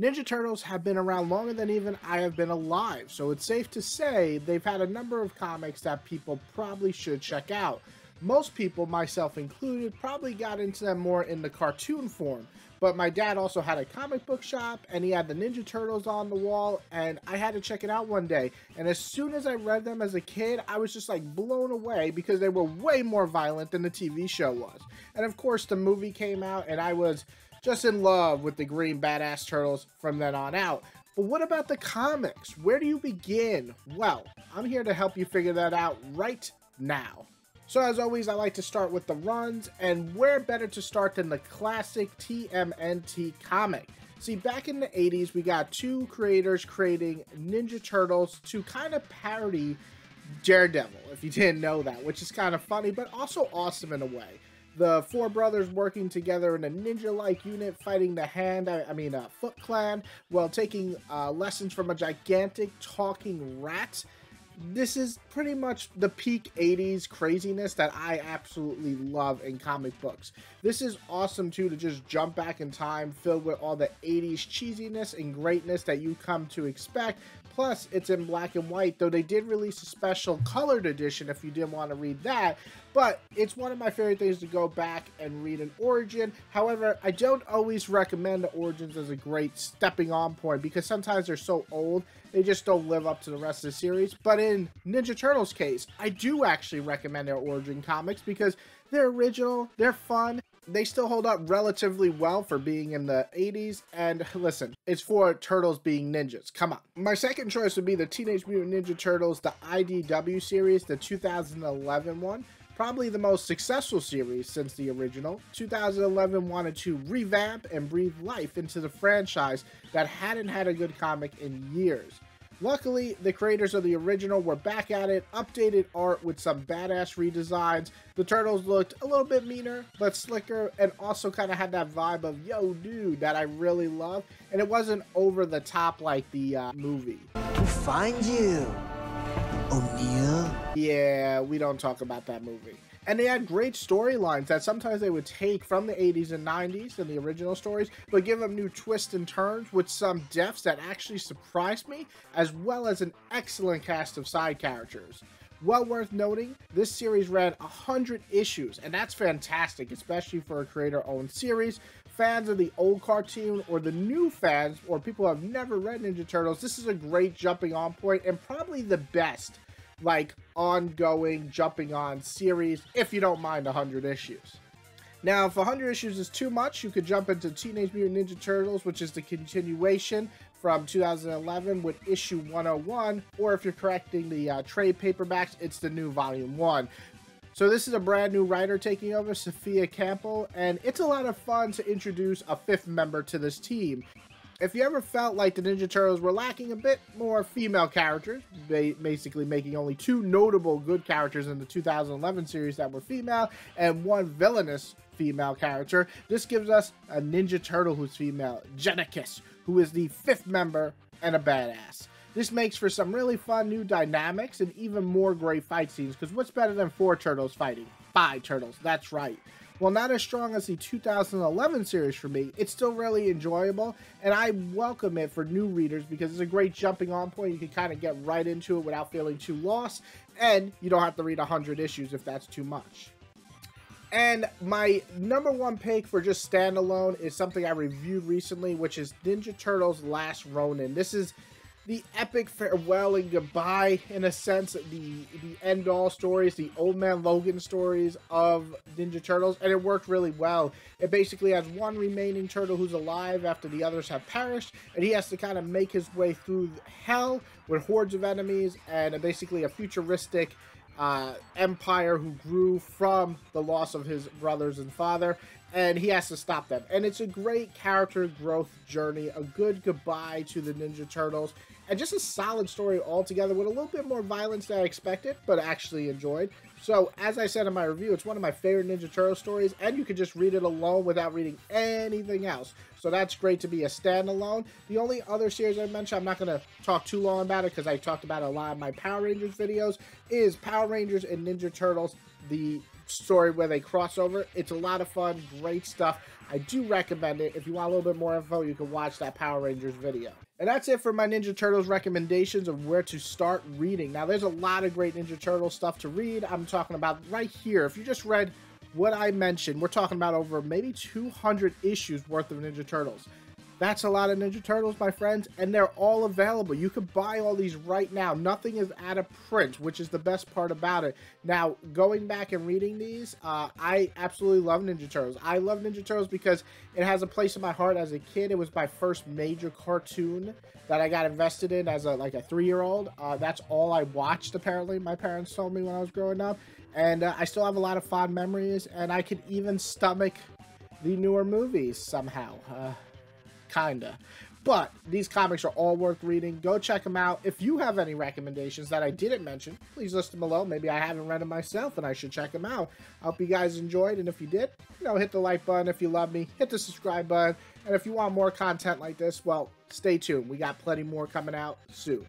Ninja Turtles have been around longer than even I have been alive, so it's safe to say they've had a number of comics that people probably should check out. Most people, myself included, probably got into them more in the cartoon form, but my dad also had a comic book shop, and he had the Ninja Turtles on the wall, and I had to check it out one day. And as soon as I read them as a kid, I was just like blown away because they were way more violent than the TV show was. And of course the movie came out, and I was just in love with the green badass turtles from then on out. But what about the comics? Where do you begin? Well, I'm here to help you figure that out right now. So as always, I like to start with the runs, and where better to start than the classic TMNT comic. See, back in the 80s, we got two creators creating Ninja Turtles to kind of parody Daredevil, if you didn't know that, which is kind of funny, but also awesome in a way. The four brothers working together in a ninja-like unit fighting the Foot Clan while taking lessons from a gigantic talking rat. This is pretty much the peak 80s craziness that I absolutely love in comic books. This is awesome too, to just jump back in time filled with all the 80s cheesiness and greatness that you come to expect. Plus, it's in black and white, though they did release a special colored edition if you didn't want to read that. But it's one of my favorite things to go back and read an origin. However, I don't always recommend the origins as a great stepping on point because sometimes they're so old, they just don't live up to the rest of the series. But in Ninja Turtles' case, I do actually recommend their origin comics because they're original, they're fun, they still hold up relatively well for being in the 80s, and listen, it's for turtles being ninjas, come on. My second choice would be the Teenage Mutant Ninja Turtles, the IDW series, the 2011 one. Probably the most successful series since the original. 2011 wanted to revamp and breathe life into the franchise that hadn't had a good comic in years. Luckily, the creators of the original were back at it, updated art with some badass redesigns. The turtles looked a little bit meaner, but slicker, and also kind of had that vibe of, yo, dude, that I really love. And it wasn't over the top like the movie. To find you, O'Neill. Yeah, we don't talk about that movie. And they had great storylines that sometimes they would take from the 80s and 90s and the original stories, but give them new twists and turns with some depths that actually surprised me, as well as an excellent cast of side characters. Well worth noting, this series ran 100 issues, and that's fantastic, especially for a creator-owned series. Fans of the old cartoon or the new fans or people who have never read Ninja Turtles, this is a great jumping-on point and probably the best like ongoing jumping-on series if you don't mind 100 issues. Now, if 100 issues is too much, you could jump into Teenage Mutant Ninja Turtles, which is the continuation from 2011 with issue 101, or if you're correcting the trade paperbacks, it's the new volume 1. So this is a brand new writer taking over, Sophia Campbell, and it's a lot of fun to introduce a fifth member to this team. If you ever felt like the Ninja Turtles were lacking a bit more female characters, basically making only two notable good characters in the 2011 series that were female, and one villainous female character, this gives us a Ninja Turtle who's female, Genicus, who is the fifth member and a badass. This makes for some really fun new dynamics and even more great fight scenes, because what's better than four turtles fighting? Five turtles, that's right. While not as strong as the 2011 series for me, it's still really enjoyable, and I welcome it for new readers because it's a great jumping on point. You can kind of get right into it without feeling too lost, and you don't have to read 100 issues if that's too much. And my number one pick for just standalone is something I reviewed recently, which is Ninja Turtles Last Ronin. This is the epic farewell and goodbye, in a sense, the end-all stories, the Old Man Logan stories of Ninja Turtles, and it worked really well. It basically has one remaining turtle who's alive after the others have perished, and he has to kind of make his way through hell with hordes of enemies and basically a futuristic empire who grew from the loss of his brothers and father, and he has to stop them. And it's a great character growth journey, a good goodbye to the Ninja Turtles, and just a solid story altogether with a little bit more violence than I expected, but actually enjoyed. So, as I said in my review, it's one of my favorite Ninja Turtle stories, and you can just read it alone without reading anything else. So that's great to be a standalone. The only other series I mentioned, I'm not going to talk too long about it because I talked about it a lot in my Power Rangers videos, is Power Rangers and Ninja Turtles, the story where they cross over. It's a lot of fun, great stuff. I do recommend it. If you want a little bit more info, you can watch that Power Rangers video. And that's it for my Ninja Turtles recommendations of where to start reading. Now, there's a lot of great Ninja Turtle stuff to read. I'm talking about right here. If you just read what I mentioned, we're talking about over maybe 200 issues worth of Ninja Turtles. That's a lot of Ninja Turtles, my friends, and they're all available. You can buy all these right now. Nothing is out of print, which is the best part about it. Now, going back and reading these, I absolutely love Ninja Turtles. I love Ninja Turtles because it has a place in my heart as a kid. It was my first major cartoon that I got invested in as like a 3-year-old. That's all I watched, apparently, my parents told me when I was growing up. And I still have a lot of fond memories, and I can even stomach the newer movies somehow. Kinda. But these comics are all worth reading. Go check them out. If you have any recommendations that I didn't mention, please list them below. Maybe I haven't read them myself and I should check them out. I hope you guys enjoyed. And if you did, you know, hit the like button. If you love me, hit the subscribe button. And if you want more content like this, well, stay tuned. We got plenty more coming out soon.